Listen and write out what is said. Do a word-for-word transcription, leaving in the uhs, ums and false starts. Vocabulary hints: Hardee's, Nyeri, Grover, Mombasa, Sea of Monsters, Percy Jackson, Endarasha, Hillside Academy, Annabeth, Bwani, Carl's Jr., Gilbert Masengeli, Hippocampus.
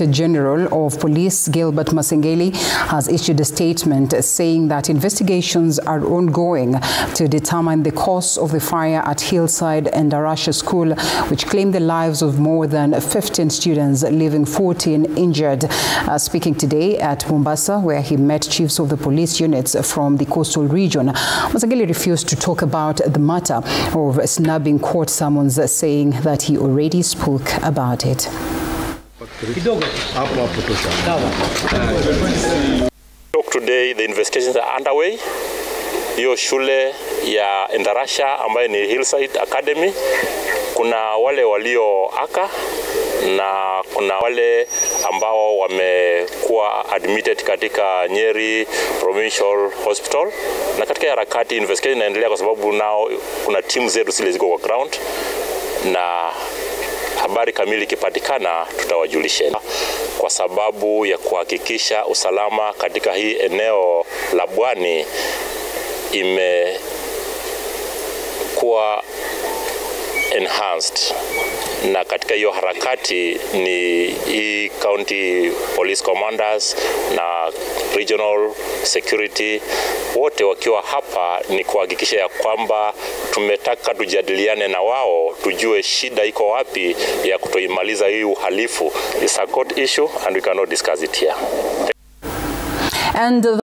Inspector General of Police Gilbert Masengeli has issued a statement saying that investigations are ongoing to determine the cause of the fire at Hillside and Arasha School, which claimed the lives of more than fifteen students, leaving fourteen injured. Uh, speaking today at Mombasa, where he met chiefs of the police units from the coastal region, Masengeli refused to talk about the matter of snubbing court summons, saying that he already spoke about it. Talk today, the investigations are underway. Hiyo shule ya Endarasha ambayo ni Hillside Academy, kuna wale walioaka na kuna wale ambao wamekuwa admitted katika Nyeri Provincial Hospital, na katika harakati investigation inaendelea kwa sababu nao kuna timu zetu zile ziko kwa ground, na habari kamili kipatikana tutawajulisheni, kwa sababu ya kuhakikisha usalama katika hii eneo la Bwani imekuwa enhanced. Na katika hiyo harakati ni hii county police commanders na regional security wote wakiwa hapa, ni kuhakikisha ya kwamba tumetaka tujadiliane na wao, tujue shida iko wapi ya kutoimaliza hii uhalifu. It's a court issue and we cannot discuss it here. And